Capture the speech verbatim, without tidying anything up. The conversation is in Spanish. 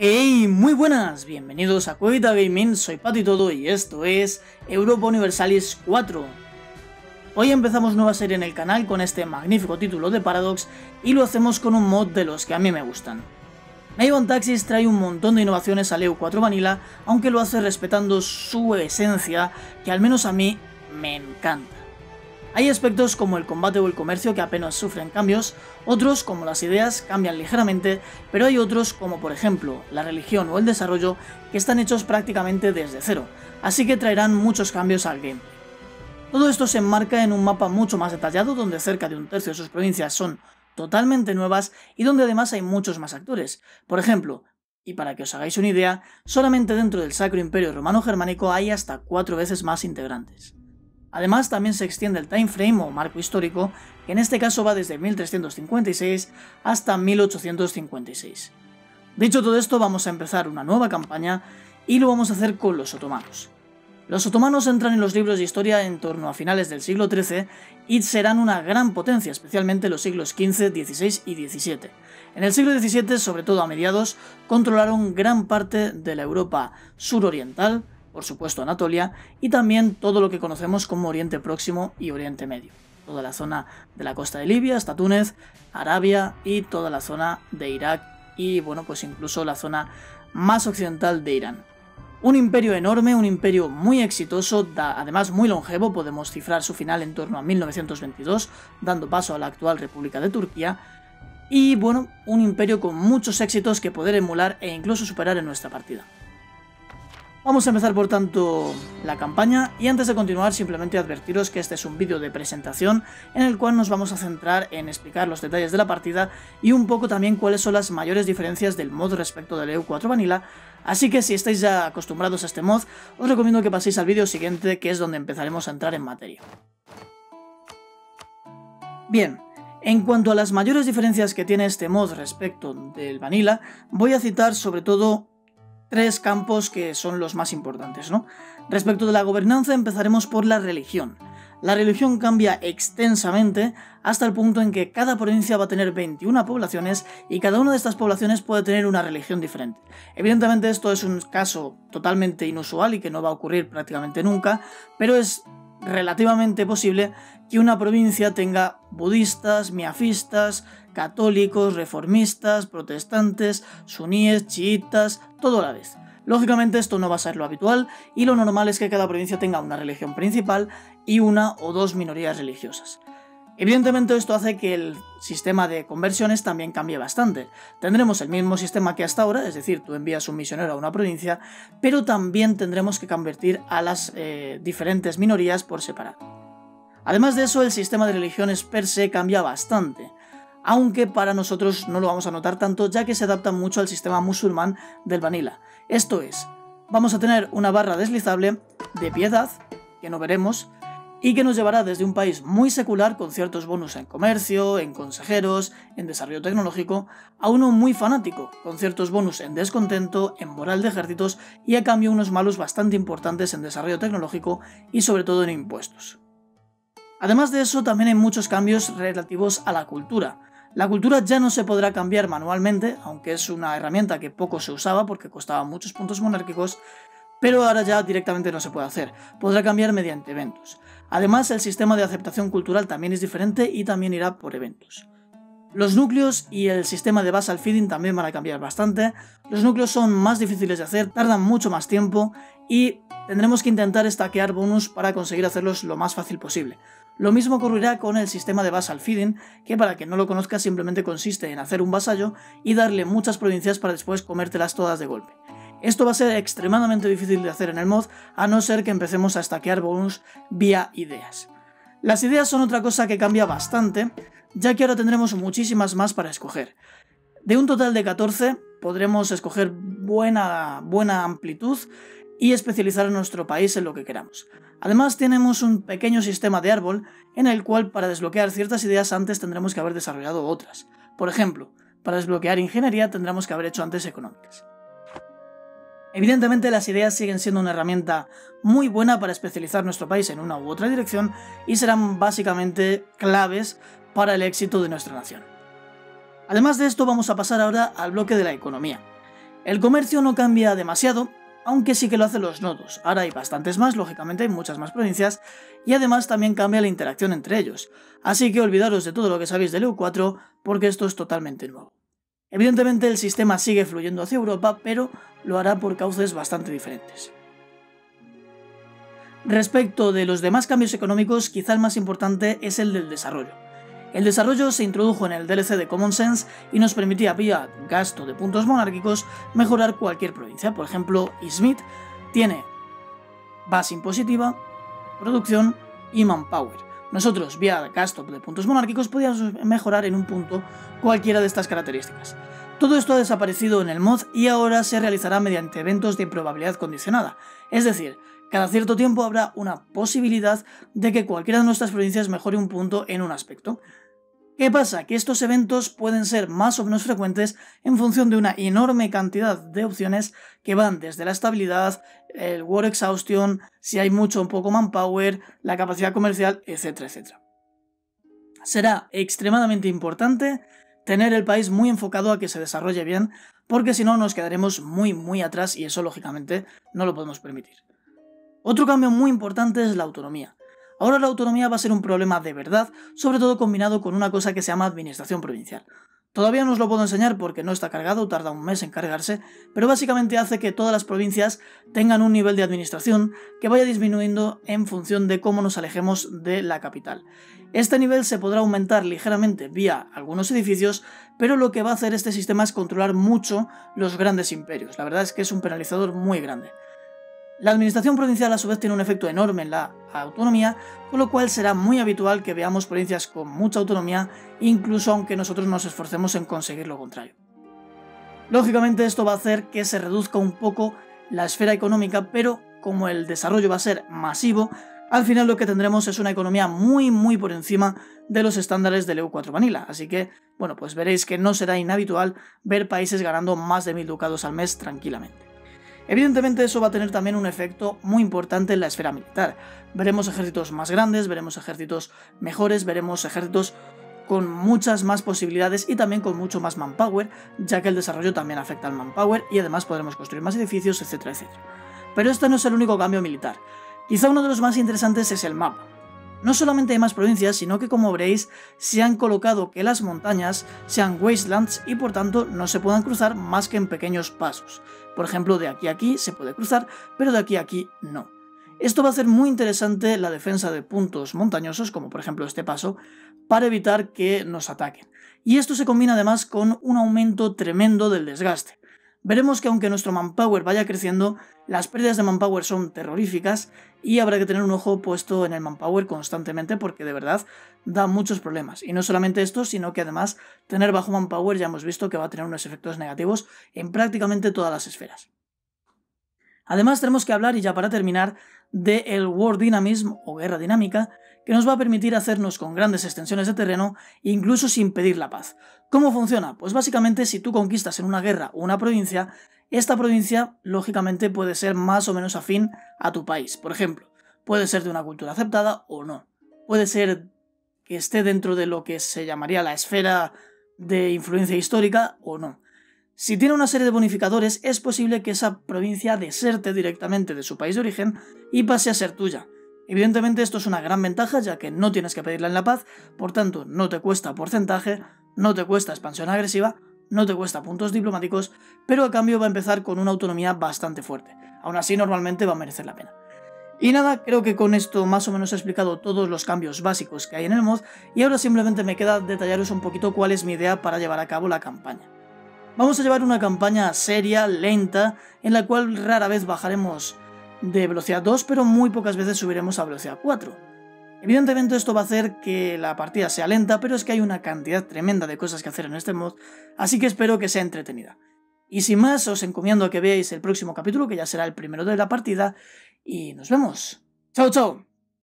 ¡Hey! Muy buenas, bienvenidos a Cuevita Gaming, soy PatiTodo y esto es Europa Universalis cuatro. Hoy empezamos nueva serie en el canal con este magnífico título de Paradox y lo hacemos con un mod de los que a mí me gustan. Meiou and Taxes trae un montón de innovaciones al E U cuatro Vanilla, aunque lo hace respetando su esencia, que al menos a mí me encanta. Hay aspectos como el combate o el comercio que apenas sufren cambios, otros como las ideas cambian ligeramente, pero hay otros como por ejemplo la religión o el desarrollo que están hechos prácticamente desde cero, así que traerán muchos cambios al gameplay. Todo esto se enmarca en un mapa mucho más detallado donde cerca de un tercio de sus provincias son totalmente nuevas y donde además hay muchos más actores. Por ejemplo, y para que os hagáis una idea, solamente dentro del Sacro Imperio Romano-Germánico hay hasta cuatro veces más integrantes. Además, también se extiende el timeframe o marco histórico, que en este caso va desde mil trescientos cincuenta y seis hasta mil ochocientos cincuenta y seis. Dicho todo esto, vamos a empezar una nueva campaña y lo vamos a hacer con los otomanos. Los otomanos entran en los libros de historia en torno a finales del siglo trece y serán una gran potencia, especialmente en los siglos quince, dieciséis y diecisiete. En el siglo diecisiete, sobre todo a mediados, controlaron gran parte de la Europa suroriental, por supuesto Anatolia, y también todo lo que conocemos como Oriente Próximo y Oriente Medio. Toda la zona de la costa de Libia hasta Túnez, Arabia y toda la zona de Irak y, bueno, pues incluso la zona más occidental de Irán. Un imperio enorme, un imperio muy exitoso, da, además muy longevo, podemos cifrar su final en torno a mil novecientos veintidós, dando paso a la actual República de Turquía, y, bueno, un imperio con muchos éxitos que poder emular e incluso superar en nuestra partida. Vamos a empezar por tanto la campaña y antes de continuar simplemente advertiros que este es un vídeo de presentación en el cual nos vamos a centrar en explicar los detalles de la partida y un poco también cuáles son las mayores diferencias del mod respecto del E U cuatro Vanilla, así que si estáis ya acostumbrados a este mod os recomiendo que paséis al vídeo siguiente, que es donde empezaremos a entrar en materia. Bien. En cuanto a las mayores diferencias que tiene este mod respecto del Vanilla, voy a citar sobre todo tres campos que son los más importantes, ¿no? Respecto de la gobernanza, empezaremos por la religión. La religión cambia extensamente hasta el punto en que cada provincia va a tener veintiuna poblaciones y cada una de estas poblaciones puede tener una religión diferente. Evidentemente esto es un caso totalmente inusual y que no va a ocurrir prácticamente nunca, pero es relativamente posible que una provincia tenga budistas, miafistas, católicos, reformistas, protestantes, suníes, chiitas, todo a la vez. Lógicamente esto no va a ser lo habitual y lo normal es que cada provincia tenga una religión principal y una o dos minorías religiosas. Evidentemente esto hace que el sistema de conversiones también cambie bastante. Tendremos el mismo sistema que hasta ahora, es decir, tú envías un misionero a una provincia, pero también tendremos que convertir a las eh, diferentes minorías por separado. Además de eso, el sistema de religiones per se cambia bastante, aunque para nosotros no lo vamos a notar tanto ya que se adapta mucho al sistema musulmán del Vanilla. Esto es, vamos a tener una barra deslizable de piedad, que no veremos, y que nos llevará desde un país muy secular con ciertos bonus en comercio, en consejeros, en desarrollo tecnológico, a uno muy fanático, con ciertos bonus en descontento, en moral de ejércitos y a cambio unos malos bastante importantes en desarrollo tecnológico y sobre todo en impuestos. Además de eso también hay muchos cambios relativos a la cultura. La cultura ya no se podrá cambiar manualmente, aunque es una herramienta que poco se usaba porque costaba muchos puntos monárquicos, pero ahora ya directamente no se puede hacer, podrá cambiar mediante eventos. Además, el sistema de aceptación cultural también es diferente y también irá por eventos. Los núcleos y el sistema de basal feeding también van a cambiar bastante. Los núcleos son más difíciles de hacer, tardan mucho más tiempo y tendremos que intentar stackear bonus para conseguir hacerlos lo más fácil posible. Lo mismo ocurrirá con el sistema de basal feeding, que para quien no lo conozca simplemente consiste en hacer un vasallo y darle muchas provincias para después comértelas todas de golpe. Esto va a ser extremadamente difícil de hacer en el mod, a no ser que empecemos a stackear bonus vía ideas. Las ideas son otra cosa que cambia bastante, ya que ahora tendremos muchísimas más para escoger. De un total de catorce podremos escoger buena, buena amplitud y especializar nuestro país en lo que queramos. Además tenemos un pequeño sistema de árbol en el cual para desbloquear ciertas ideas antes tendremos que haber desarrollado otras. Por ejemplo, para desbloquear ingeniería tendremos que haber hecho antes económicas. Evidentemente las ideas siguen siendo una herramienta muy buena para especializar nuestro país en una u otra dirección y serán básicamente claves para el éxito de nuestra nación. Además de esto vamos a pasar ahora al bloque de la economía. El comercio no cambia demasiado, aunque sí que lo hacen los nodos. Ahora hay bastantes más, lógicamente hay muchas más provincias, y además también cambia la interacción entre ellos. Así que olvidaros de todo lo que sabéis del E U cuatro, porque esto es totalmente nuevo. Evidentemente el sistema sigue fluyendo hacia Europa, pero lo hará por cauces bastante diferentes. Respecto de los demás cambios económicos, quizá el más importante es el del desarrollo. El desarrollo se introdujo en el D L C de Common Sense y nos permitía, vía gasto de puntos monárquicos, mejorar cualquier provincia. Por ejemplo, Izmit tiene base impositiva, producción y manpower. Nosotros, vía gasto de puntos monárquicos, podíamos mejorar en un punto cualquiera de estas características. Todo esto ha desaparecido en el mod y ahora se realizará mediante eventos de probabilidad condicionada, es decir, cada cierto tiempo habrá una posibilidad de que cualquiera de nuestras provincias mejore un punto en un aspecto. ¿Qué pasa? Que estos eventos pueden ser más o menos frecuentes en función de una enorme cantidad de opciones que van desde la estabilidad, el War Exhaustion, si hay mucho o poco manpower, la capacidad comercial, etcétera, etcétera. Será extremadamente importante tener el país muy enfocado a que se desarrolle bien, porque si no nos quedaremos muy muy atrás y eso lógicamente no lo podemos permitir. Otro cambio muy importante es la autonomía. Ahora la autonomía va a ser un problema de verdad, sobre todo combinado con una cosa que se llama administración provincial. Todavía no os lo puedo enseñar porque no está cargado, tarda un mes en cargarse, pero básicamente hace que todas las provincias tengan un nivel de administración que vaya disminuyendo en función de cómo nos alejemos de la capital. Este nivel se podrá aumentar ligeramente vía algunos edificios, pero lo que va a hacer este sistema es controlar mucho los grandes imperios. La verdad es que es un penalizador muy grande. La administración provincial a su vez tiene un efecto enorme en la autonomía, con lo cual será muy habitual que veamos provincias con mucha autonomía, incluso aunque nosotros nos esforcemos en conseguir lo contrario. Lógicamente esto va a hacer que se reduzca un poco la esfera económica, pero como el desarrollo va a ser masivo, al final lo que tendremos es una economía muy muy por encima de los estándares del E U cuatro Vanilla, así que bueno, pues veréis que no será inhabitual ver países ganando más de mil ducados al mes tranquilamente. Evidentemente eso va a tener también un efecto muy importante en la esfera militar. Veremos ejércitos más grandes, veremos ejércitos mejores, veremos ejércitos con muchas más posibilidades y también con mucho más manpower, ya que el desarrollo también afecta al manpower y además podremos construir más edificios, etcétera, etcétera. Pero este no es el único cambio militar. Quizá uno de los más interesantes es el mapa. No solamente hay más provincias, sino que como veréis se han colocado que las montañas sean wastelands y por tanto no se puedan cruzar más que en pequeños pasos. Por ejemplo, de aquí a aquí se puede cruzar, pero de aquí a aquí no. Esto va a hacer muy interesante la defensa de puntos montañosos, como por ejemplo este paso, para evitar que nos ataquen. Y esto se combina además con un aumento tremendo del desgaste. Veremos que aunque nuestro manpower vaya creciendo, las pérdidas de manpower son terroríficas y habrá que tener un ojo puesto en el manpower constantemente porque de verdad da muchos problemas. Y no solamente esto, sino que además tener bajo manpower ya hemos visto que va a tener unos efectos negativos en prácticamente todas las esferas. Además tenemos que hablar, y ya para terminar, del War Dynamism o guerra dinámica, que nos va a permitir hacernos con grandes extensiones de terreno, incluso sin pedir la paz. ¿Cómo funciona? Pues básicamente si tú conquistas en una guerra una provincia, esta provincia lógicamente puede ser más o menos afín a tu país. Por ejemplo, puede ser de una cultura aceptada o no. Puede ser que esté dentro de lo que se llamaría la esfera de influencia histórica o no. Si tiene una serie de bonificadores, es posible que esa provincia deserte directamente de su país de origen y pase a ser tuya. Evidentemente esto es una gran ventaja, ya que no tienes que pedirla en la paz, por tanto no te cuesta porcentaje, no te cuesta expansión agresiva, no te cuesta puntos diplomáticos, pero a cambio va a empezar con una autonomía bastante fuerte. Aún así normalmente va a merecer la pena. Y nada, creo que con esto más o menos he explicado todos los cambios básicos que hay en el mod, y ahora simplemente me queda detallaros un poquito cuál es mi idea para llevar a cabo la campaña. Vamos a llevar una campaña seria, lenta, en la cual rara vez bajaremos de velocidad dos, pero muy pocas veces subiremos a velocidad cuatro. Evidentemente esto va a hacer que la partida sea lenta, pero es que hay una cantidad tremenda de cosas que hacer en este mod, así que espero que sea entretenida. Y sin más, os encomiendo a que veáis el próximo capítulo, que ya será el primero de la partida, y nos vemos. ¡Chao, chao!